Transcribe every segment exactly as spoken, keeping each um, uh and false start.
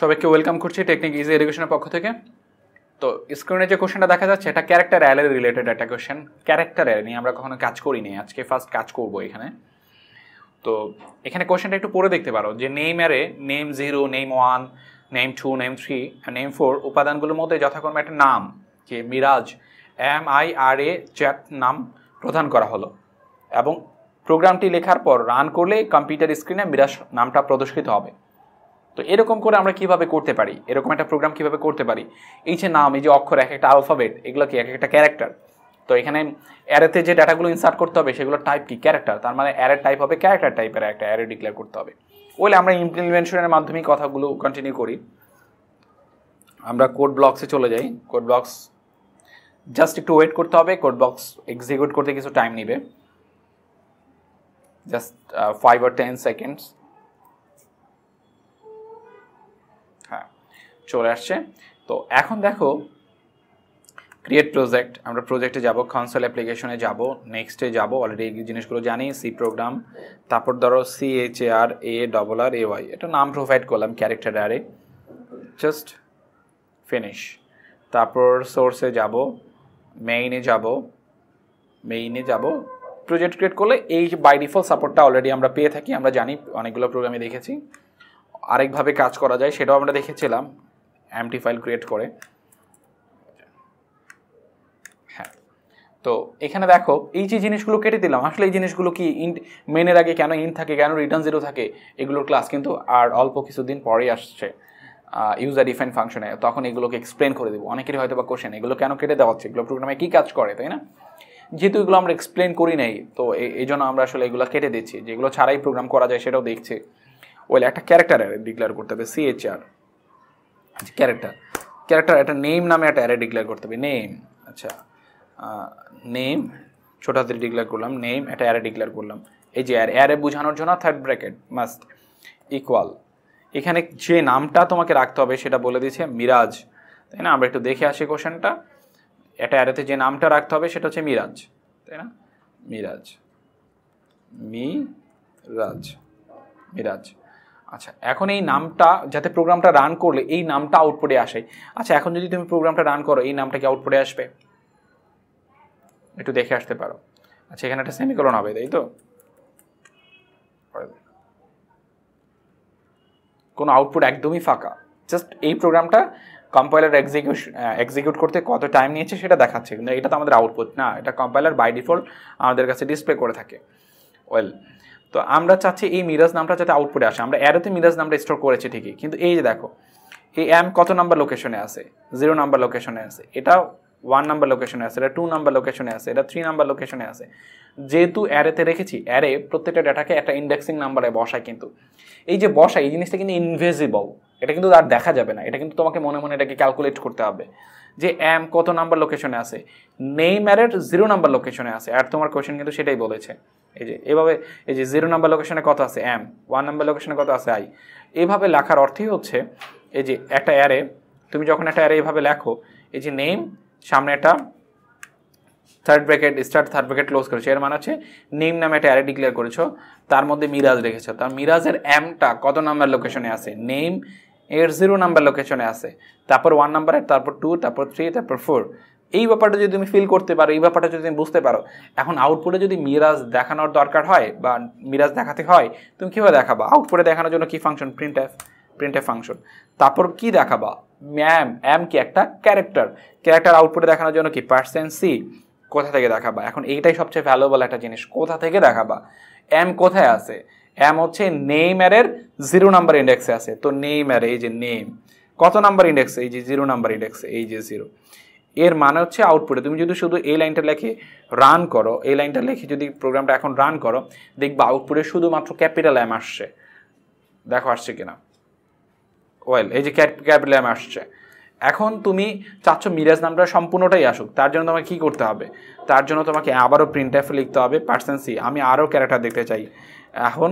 সবাইকে ওয়েলকাম করছি technique easy এডুকেশনের পক্ষ থেকে। তো স্ক্রিনে যে কোশ্চেনটা দেখা যাচ্ছে এটা ক্যারেক্টার অ্যারে রিলেটেড একটা কোশ্চেন। ক্যারেক্টার অ্যারে নিয়ে আমরা কখনো কাজ করি নাই, আজকে ফার্স্ট কাজ করব এখানে। তো এখানে কোশ্চেনটা একটু পড়ে দেখতে পারো যে name array name zero, name one, name two, name three, name four উপাদানগুলোর মধ্যে যথাক্রমে একটা নাম যে Miraj M I R A চ্যাট নাম প্রদান করা হলো এবং প্রোগ্রামটি লেখার পর রান করলে কম্পিউটার স্ক্রিনে মিরাজ নামটা প্রদর্শিত হবে। তো এরকম করে আমরা কিভাবে করতে পারি, এরকম একটা প্রোগ্রাম কিভাবে করতে পারি? এই যে নাম, এই যে অক্ষর, এক একটা আলফাবেট, এগুলো কি এক একটা ক্যারেক্টার। তো এখানে অ্যারেতে যে ডাটাগুলো ইনসার্ট করতে হবে সেগুলো টাইপ কি ক্যারেক্টার, তার মানে অ্যারের টাইপ হবে ক্যারেক্টার টাইপের একটা অ্যারে ডিক্লেয়ার করতে হবে। ওইলে আমরা ইমপ্লিমেন্টেশনের মাধ্যমে কথাগুলো কন্টিনিউ করি। আমরা কোড ব্লকসে চলে যাই। কোড ব্লকস জাস্ট একটু ওয়েট করতে হবে, কোড ব্লকস এক্সিকিউট করতে কিছু টাইম নেবে, just five or ten seconds. চলে আসছে। তো এখন দেখো ক্রিয়েট প্রজেক্ট, আমরা প্রজেক্টে যাব, কনসোল অ্যাপ্লিকেশনে যাব, নেক্সটে যাব, অলরেডি এই জিনিসগুলো জানি, সি প্রোগ্রাম। তারপর ধরো C H A R A double R A Y, এটা নাম প্রোভাইড করলাম ক্যারেক্টার অ্যারে, জাস্ট ফিনিশ। তারপর সোর্সে যাব, মেইনে যাব, মেইনে যাব, প্রজেক্ট ক্রিয়েট করলে এই বাই ডিফল্ট সাপোর্টটা অলরেডি আমরা পেয়ে থাকি, আমরা জানি, অনেকগুলো প্রোগ্রামে দেখেছি। আরেকভাবে কাজ করা যায় সেটাও আমরা দেখেছিলাম, এমটি ফাইল ক্রিয়েট করে। হ্যাঁ, তো এখানে দেখো এই যে জিনিসগুলো কেটে দিলাম, আসলে এই জিনিসগুলো কি, ইন্ট মেনের আগে কেন ইন্ট থাকে, কেন রিটার্ন জিরো থাকে, এগুলোর ক্লাস কিন্তু আর অল্প কিছুদিন পরেই আসছে ইউজার ডিফাইন ফাংশনে, তখন এগুলোকে এক্সপ্লেন করে দেবো। অনেকেরই হয়তো বা কোশ্চেন এগুলো কেন কেটে দেওয়া হচ্ছে, এগুলো প্রোগ্রামে কী কাজ করে, তাই না? যেহেতু এগুলো আমরা এক্সপ্লেন করি নাই, তো এই জন্য আমরা আসলে এগুলো কেটে দিচ্ছি। যেগুলো ছাড়াই প্রোগ্রাম করা যায় সেটাও দেখছে। ওইলে একটা ক্যারেক্টার ডিক্লেয়ার করতে হবে, সিএইচআর ক্যারেক্টার, ক্যারেক্টার একটা নেম নামে একটা অ্যারে ডিক্লেয়ার করতে হবে, নেম। আচ্ছা নেম ছোট হাতের ডিক্লেয়ার করলাম, নেম একটা অ্যারে ডিক্লেয়ার করলাম। এই যে অ্যারে, অ্যারে বোঝানোর জন্য থার্ড ব্র্যাকেট মাস্ট ইকুয়াল। এখানে যে নামটা তোমাকে রাখতে হবে সেটা বলে দিয়েছে মিরাজ, তাই না? আমরা একটু দেখে আসি কোশ্চেনটা। একটা অ্যারেতে যে নামটা রাখতে হবে সেটা হচ্ছে মিরাজ, তাই না? মিরাজ, মিরাজ, মিরাজ। আচ্ছা এখন এই নামটা যাতে প্রোগ্রামটা রান করলে এই নামটা আউটপুটে আসে। আচ্ছা এখন যদি তুমি প্রোগ্রামটা রান করো এই নামটা কি আউটপুটে আসবে, একটু দেখে আসতে পারো। আচ্ছা এখানে একটা সেমিকোলন হবে, তাই তো? কোনো আউটপুট একদমই ফাঁকা, জাস্ট এই প্রোগ্রামটা কম্পাইলার এক্সিকিউশন এক্সিকিউট করতে কত টাইম নিয়েছে সেটা দেখাচ্ছে, কিন্তু এটা তো আমাদের আউটপুট না, এটা কম্পাইলার বাই ডিফল্ট আমাদের কাছে ডিসপ্লে করে থাকে। ওয়েল, তো আমরা চাচ্ছি এই মিরাজ নামটা যাতে আউটপুটে আসে। আমরা অ্যারেতে মিরাজ নামটা স্টোর করেছি ঠিকই, কিন্তু এই যে দেখো এই এম কত নাম্বার লোকেশনে আছে, জিরো নাম্বার লোকেশনে আছে, এটা ওয়ান নাম্বার লোকেশনে আছে, এটা টু নাম্বার লোকেশনে আছে, এটা থ্রি নাম্বার লোকেশনে আছে। যেহেতু অ্যারেতে রেখেছি, অ্যারে প্রত্যেকটা ডাটাকে একটা ইন্ডেক্সিং নাম্বারে বসায়, কিন্তু এই যে বসায় এই জিনিসটা কিন্তু ইনভিজিবল, এটা কিন্তু আর দেখা যাবে না, এটা কিন্তু তোমাকে মনে মনে এটাকে ক্যালকুলেট করতে হবে যে এম কত নাম্বার লোকেশনে আছে, নেম অ্যারের জিরো নাম্বার লোকেশনে আছে। আর তোমার কোয়েশ্চেন কিন্তু সেটাই বলেছে, এই যে এভাবে, এই যে জিরো নাম্বার লোকেশনে কত আছে এম, ওয়ান নাম্বার লোকেশনে কত আছে আই। এভাবে লেখার অর্থই হচ্ছে এই যে একটা অ্যারে, তুমি যখন একটা অ্যারে এভাবে লেখো, এই যে নেম সামনে একটা third bracket start third bracket close করেছে, এর মানে হচ্ছে নেম নামে একটা অ্যারে ডিক্লেয়ার করেছো, তার মধ্যে মিরাজ রেখেছো, তার মিরাজের এমটা কত নাম্বার লোকেশনে আছে, নেম এর জিরো নাম্বার লোকেশনে আছে, তারপর ওয়ান নাম্বারে, তারপর টু, তারপর থ্রি, তারপর ফোর। এই ব্যাপারটা যদি তুমি ফিল করতে পারো, এই ব্যাপারটা যদি তুমি বুঝতে পারো, এখন আউটপুটে যদি মিরাজ দেখানোর দরকার হয় বা মিরাজ দেখাতে হয়, তুমি কীভাবে দেখাবা? আউটপুটে দেখানোর জন্য কী function, printf, printf function. তারপর কি দেখাবা, ম্যাম, এম কি একটা ক্যারেক্টার, ক্যারেক্টার আউটপুটে দেখানোর জন্য কি পার্সেন্ট সি, কোথা থেকে দেখাবা? এখন এইটাই সবচেয়ে ভ্যালুয়েবল একটা জিনিস, কোথা থেকে দেখাবা। এম কোথায় আছে, এম হচ্ছে নেম অ্যারের জিরো নাম্বার ইন্ডেক্সে আছে, তো নেম অ্যারে এই যে নেম কত নাম্বার ইন্ডেক্সে, এই যে জিরো নাম্বার ইন্ডেক্সে, এই যে জিরো, এর মানে হচ্ছে আউটপুটে। তুমি যদি শুধু এই লাইনটা লেখে রান করো, এই লাইনটা লেখে যদি প্রোগ্রামটা এখন রান করো, দেখবা আউটপুটে শুধুমাত্র ক্যাপিটাল এম আসছে, দেখো আসছে কিনা। ওয়েল, এই যে ক্যাপিটাল এম আসছে। এখন তুমি চাচ্ছ মিরাজ নামটা সম্পূর্ণটাই আসুক, তার জন্য তোমাকে কী করতে হবে, তার জন্য তোমাকে আবারও প্রিন্ট এফ লিখতে হবে, পার্সেন্ট সি, আমি আরও ক্যারেক্টার দেখতে চাই। এখন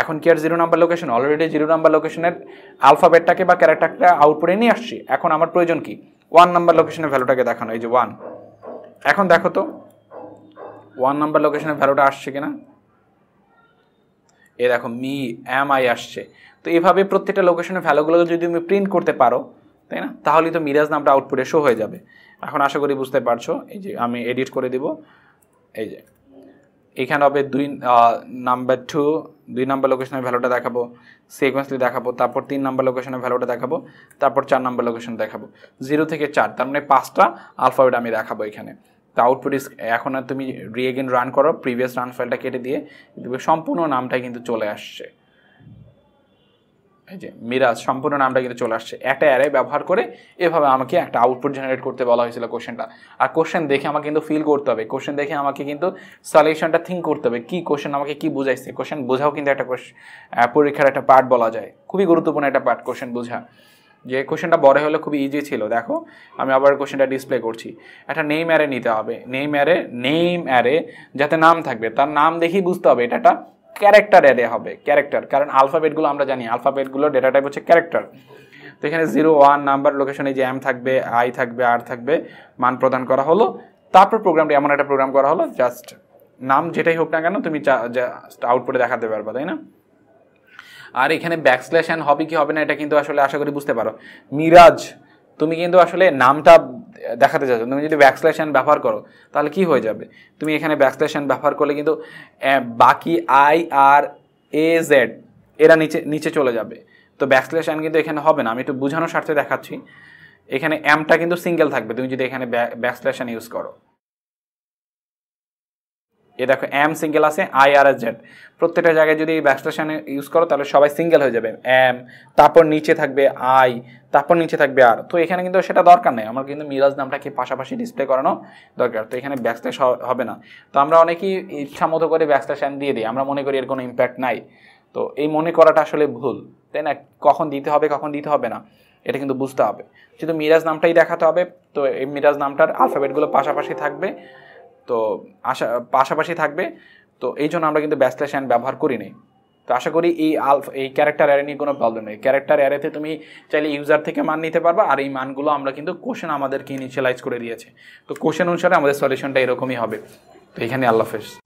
এখন কি আর zero number location, already zero number লোকেশনের আলফাবেটটাকে বা ক্যারেক্টারটা আউটপুটে নিয়ে আসছি, এখন আমার প্রয়োজন কি, ওয়ান নাম্বার লোকেশনের ভ্যালুটাকে দেখানো, এই যে ওয়ান। এখন দেখো তো ওয়ান নাম্বার লোকেশনের ভ্যালুটা আসছে কিনা, ये देखो मी एम आई आसছে তো এইভাবে প্রত্যেকটা লোকেশনের ভ্যালুগুলো যদি তুমি প্রিন্ট করতে পারো তাই না তাহলেই তো মিরাজ নামটা আউটপুটে শো হয়ে যাবে। এখন আশা করি বুঝতে পারছো। এই যে আমি এডিট করে দেব এই যে এখানে হবে দুই নাম্বার টু দুই নাম্বার লোকেশনের ভ্যালুটা দেখাবো সিকোয়েন্সলি দেখাবো তারপর তিন নাম্বার লোকেশনের ভ্যালুটা দেখাবো তারপর চার নাম্বার লোকেশন দেখাবো জিরো থেকে চার তার মানে পাঁচটা আলফাবেট আমি দেখাবো এখানে। तो आउटपुट इस एखन आर तुमी रिएगेन रान करो प्रिवियस रान फाइलटा केटे दिए देखबे सम्पूर्ण नामटा किन्तु चले आसछे এই যে মিরাজ সম্পূর্ণ নামটা কিন্তু চলে আসছে। একটা অ্যারে ব্যবহার করে এভাবে আমাকে একটা আউটপুট জেনারেট করতে বলা হয়েছিল কোশ্চেনটা। আর কোশ্চেন দেখে আমাকে কিন্তু ফিল করতে হবে কোশ্চেন দেখে আমাকে কিন্তু সলিউশনটা থিঙ্ক করতে হবে কি কোশ্চেন আমাকে কি বোঝাইছে। কোশ্চেন বোঝাও কিন্তু একটা পরীক্ষার একটা পার্ট বলা যায় খুবই গুরুত্বপূর্ণ একটা পার্ট কোশ্চেন বোঝা। যে কোশ্চেনটা বড় হলে খুবই ইজি ছিল দেখো আমি আবার কোশ্চেনটা ডিসপ্লে করছি। একটা নেম অ্যারে নিতে হবে নেম অ্যারে নেম অ্যারে যাতে নাম থাকবে তার নাম দেখেই বুঝতে হবে এটা একটা ক্যারেক্টার অ্যারে হবে ক্যারেক্টার কারণ আলফাবেটগুলো আমরা জানি আলফাবেটগুলো ডেটা টাইপ হচ্ছে ক্যারেক্টার। তো এখানে জিরো ওয়ান নাম্বার লোকেশনে যে এম থাকবে আই থাকবে আর থাকবে মান প্রদান করা হলো। তারপর প্রোগ্রামটি এমন একটা প্রোগ্রাম করা হলো জাস্ট নাম যেটাই হোক না কেন তুমি জাস্ট আউটপুটে দেখাতে পারবে তাই না। আর এখানে ব্যাকস্ল্যাশ এন হবে কি হবে না এটা কিন্তু আসলে আশা করি বুঝতে পারো। মিরাজ তুমি কিন্তু আসলে নামটা দেখাতে চাচ্ছ তুমি যদি ব্যাকস্ল্যাশ এন ব্যবহার করো তাহলে কি হয়ে যাবে তুমি এখানে ব্যাকস্ল্যাশ এন ব্যবহার করলে কিন্তু বাকি আই আর এ জেড এরা নিচে নিচে চলে যাবে। তো ব্যাকস্ল্যাশ এন কিন্তু এখানে হবে না আমি একটু বোঝানোর স্বার্থে দেখাচ্ছি। এখানে এমটা কিন্তু সিঙ্গেল থাকবে তুমি যদি এখানে ব্যাকস্ল্যাশ এন ইউজ করো এ দেখো এম সিঙ্গেল আছে আই আর এস জেড প্রত্যেকটা জায়গায় যদি ব্যাকস্ল্যাশ এন ইউজ করো তাহলে সবাই সিঙ্গেল হয়ে যাবে এম তারপর নিচে থাকবে আই তারপর নিচে থাকবে আর। তো এখানে কিন্তু সেটা দরকার নেই আমার কিন্তু মিরাজ নামটাকে পাশাপাশি ডিসপ্লে করানো দরকার। তো এখানে ব্যাকস্ল্যাশ হবে না। তো আমরা অনেকেই ইচ্ছা মতো করে ব্যাকস্ল্যাশ এন দিয়ে দিই আমরা মনে করি এর কোনো ইম্প্যাক্ট নাই। তো এই মনে করাটা আসলে ভুল তাই না কখন দিতে হবে কখন দিতে হবে না এটা কিন্তু বুঝতে হবে। যেহেতু মিরাজ নামটাই দেখাতে হবে তো এই মিরাজ নামটার আলফাবেটগুলো পাশাপাশি থাকবে তো আশা পাশাপাশি থাকবে তো এই জন্য আমরা কিন্তু ব্যাকস্ল্যাশ এন ব্যবহার করি নি। তো আশা করি এই আলফা এই ক্যারেক্টার অ্যারে নিয়ে কোনো প্রবলেম নেই। ক্যারেক্টার অ্যারেতে তুমি চাইলে ইউজার থেকে মান নিতে পারবা আর এই মানগুলো আমরা কিন্তু কোশ্চেন আমাদেরকে ইনিশিয়ালাইজ করে দিয়েছে। তো কোশ্চেন অনুসারে আমাদের সলিউশনটা এরকমই হবে। তো এখানে আল্লাহ হাফেজ।